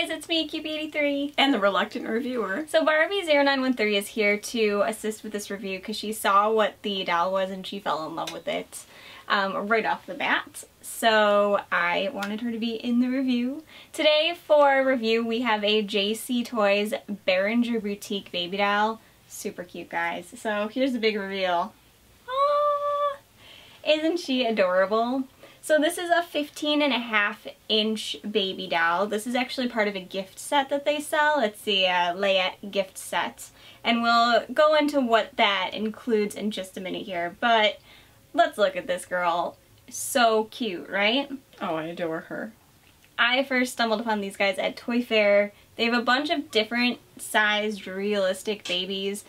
guys, it's me, Kewpie83. And the reluctant reviewer. So Barbee0913 is here to assist with this review because she saw what the doll was and she fell in love with it right off the bat. So I wanted her to be in the review. Today for review we have a JC Toys Berenguer Boutique baby doll. Super cute, guys. So here's the big reveal. Aww! Isn't she adorable? So this is a 15.5-inch baby doll. This is actually part of a gift set that they sell. It's the Layette gift set. And we'll go into what that includes in just a minute here. But let's look at this girl. So cute, right? Oh, I adore her. I first stumbled upon these guys at Toy Fair. They have a bunch of different sized realistic babies.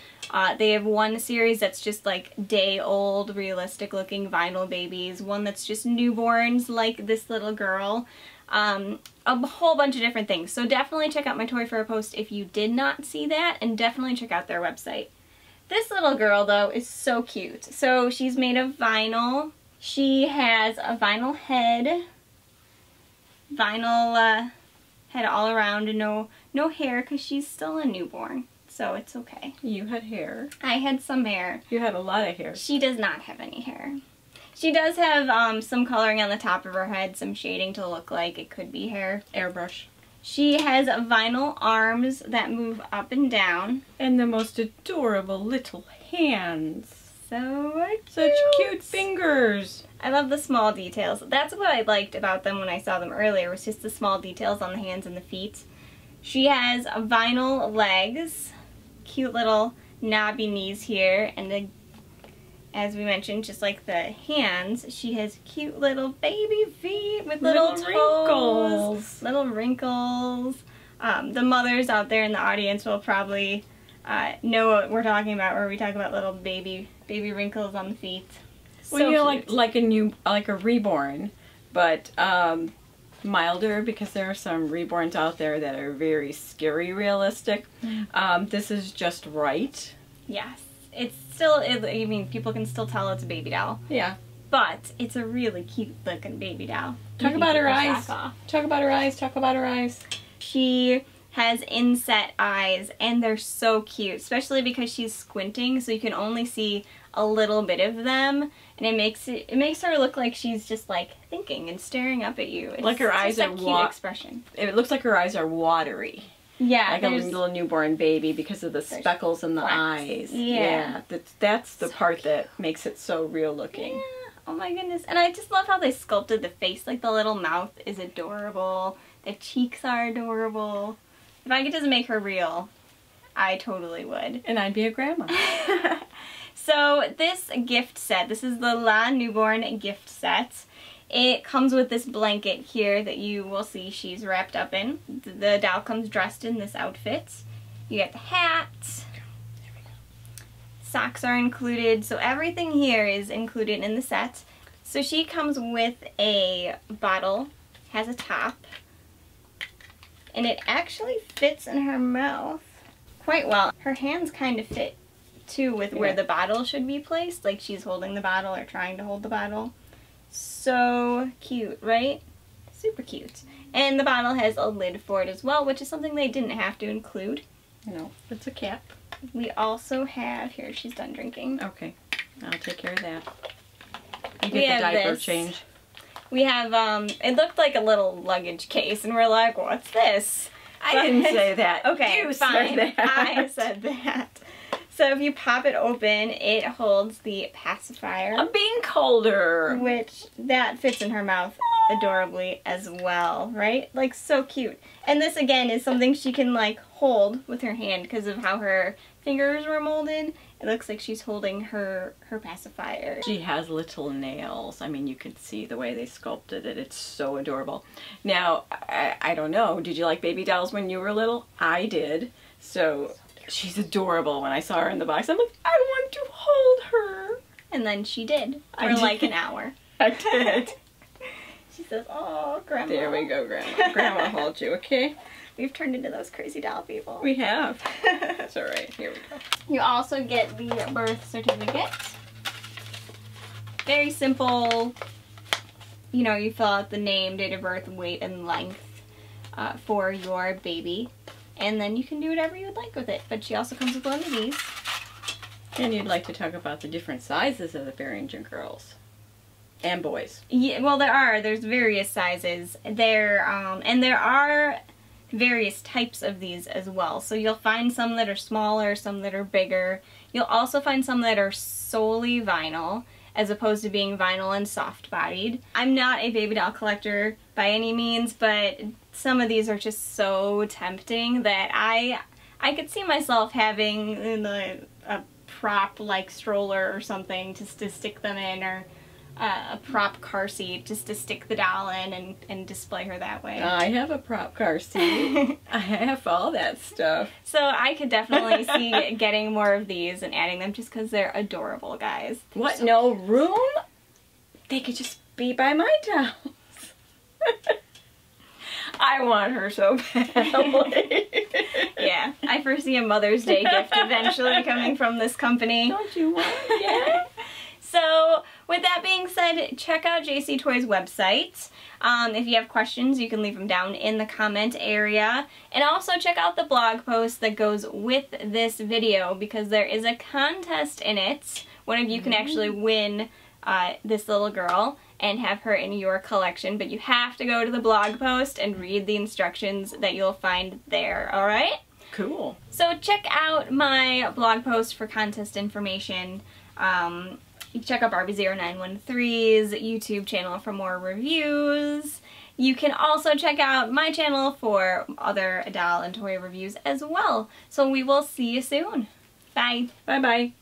They have one series that's just like day old realistic looking vinyl babies, one that's just newborns like this little girl, a whole bunch of different things. So definitely check out my Toy Fair post if you did not see that, and definitely check out their website. This little girl though is so cute. So she's made of vinyl. She has a vinyl head, head all around, and no hair because she's still a newborn, so it's okay. You had hair. I had some hair. You had a lot of hair. She does not have any hair. She does have some coloring on the top of her head, some shading to look like it could be hair. Airbrush. She has vinyl arms that move up and down. And the most adorable little hands. So cute. Such cute fingers. I love the small details. That's what I liked about them when I saw them earlier, was just the small details on the hands and the feet. She has vinyl legs, cute little knobby knees here, and as we mentioned, just like the hands, she has cute little baby feet with little wrinkles. Little wrinkles. The mothers out there in the audience will probably know what we're talking about where we talk about little baby wrinkles on the feet. So well, you know, like a reborn, but milder, because there are some reborns out there that are very scary realistic. This is just right. Yes, it's still. I mean, people can still tell it's a baby doll. Yeah, but it's a really cute looking baby doll. Talk about her eyes. Talk about her eyes. Talk about her eyes. She has inset eyes, and they're so cute, especially because she's squinting, so you can only see a little bit of them, and it makes her look like she's just like thinking and staring up at you. It's like her eyes are cute expression. It looks like her eyes are watery. Yeah, like a little newborn baby because of the speckles in the eyes. Yeah, that's the part that makes it so real looking. Yeah. Oh my goodness, and I just love how they sculpted the face. Like the little mouth is adorable. The cheeks are adorable. If I could just make her real, I totally would. And I'd be a grandma. So this gift set, this is the La Newborn gift set. It comes with this blanket here that you will see she's wrapped up in. The doll comes dressed in this outfit. You get the hat. There we go. Socks are included. So everything here is included in the set. So she comes with a bottle, has a top. And it actually fits in her mouth quite well. Her hands kind of fit too with where the bottle should be placed, like she's holding the bottle or trying to hold the bottle. So cute, right? Super cute. And the bottle has a lid for it as well, which is something they didn't have to include. No, it's a cap. We also have, here, she's done drinking. Okay, I'll take care of that. You get the diaper change. We have, it looked like a little luggage case, and we're like, what's this? I didn't say that. Okay, you fine. Said that. I said that. So if you pop it open, it holds the pacifier. A bean holder! Which, that fits in her mouth adorably as well, right? Like, so cute. And this, again, is something she can, like, hold with her hand because of how her fingers were molded. It looks like she's holding her pacifier. She has little nails. I mean, you could see the way they sculpted it. It's so adorable. Now, I don't know, did you like baby dolls when you were little? I did. So she's adorable. When I saw her in the box, I'm like, I want to hold her. And then she did. For like an hour. I did. She says, oh, Grandma. There we go, Grandma. Grandma holds you, okay? We've turned into those crazy doll people. We have. That's all right. Here we go. You also get the birth certificate. Very simple. You know, you fill out the name, date of birth, weight, and length. for your baby, and then you can do whatever you would like with it. But she also comes with one of these. Then you'd like to talk about the different sizes of the Berenguer girls and boys. Yeah, well, there are. There's various sizes. And there are various types of these as well. So you'll find some that are smaller, some that are bigger. You'll also find some that are solely vinyl, as opposed to being vinyl and soft-bodied. I'm not a baby doll collector by any means, but some of these are just so tempting that I could see myself having a prop like stroller or something just to stick them in, or a prop car seat just to stick the doll in and display her that way. I have a prop car seat. I have all that stuff. So I could definitely see getting more of these and adding them, just because they're adorable, guys. They're what? So no cute. Room? They could just be by my dolls. I want her so badly. Yeah, I foresee a Mother's Day gift eventually coming from this company. Don't you want it? Yeah. So, with that being said, check out JC Toys' website. If you have questions, you can leave them down in the comment area. And also check out the blog post that goes with this video, because there is a contest in it. One of you can actually win this little girl and have her in your collection, but you have to go to the blog post and read the instructions that you'll find there, alright? Cool. So check out my blog post for contest information. You can check out Barbee0913's YouTube channel for more reviews. You can also check out my channel for other doll and toy reviews as well. So we will see you soon. Bye. Bye-bye.